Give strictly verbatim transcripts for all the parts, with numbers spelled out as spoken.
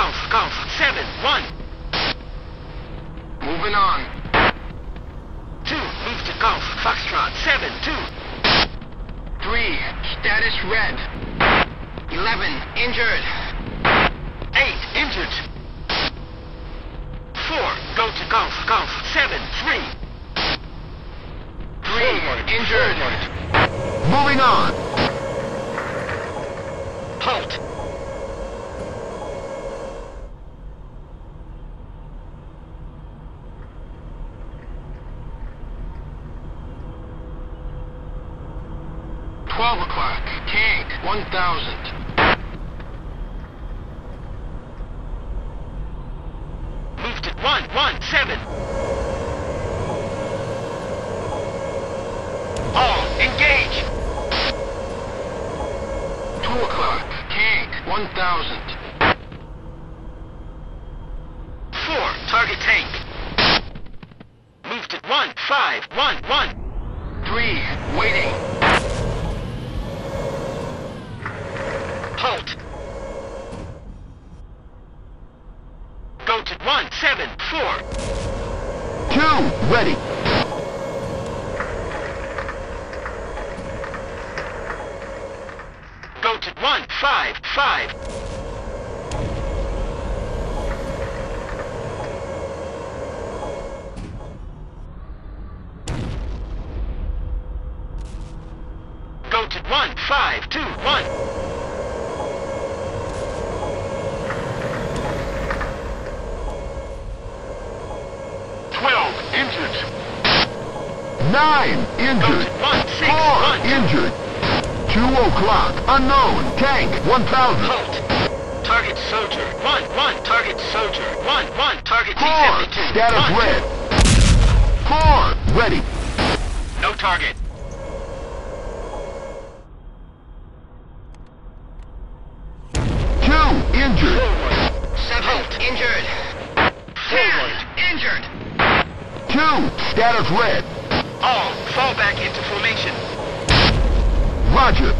Golf, golf, seven, one. Moving on. Two, move to golf, foxtrot, seven, two. Three, status red. Eleven, injured. Eight, injured. Four, go to golf, golf, seven, three. Three, injured. Moving on. Halt. twelve o'clock, tank, one thousand. Moved to one, one, seven. All, engage. two o'clock, tank, one thousand. four, target tank. Moved to one, five, one, one. three, waiting. Halt. Go to one, seven, four. Two, ready. Go to one, five, five. Go to one, five, two, one. Nine, injured. One, six, four, one. Injured. Two o'clock, unknown. Tank, one thousand. Halt. Target soldier. One, one. Target soldier. One, one. Target T seventy-two. Status one. Red. Four, ready. No target. Two, injured. Forward. Seven, halt. Injured. Forward. Injured. Two, status red. All, fall back into formation. Roger.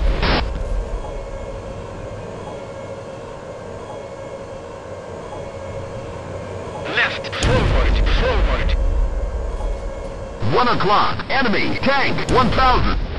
Left, forward, forward. One o'clock, enemy, tank, one thousand.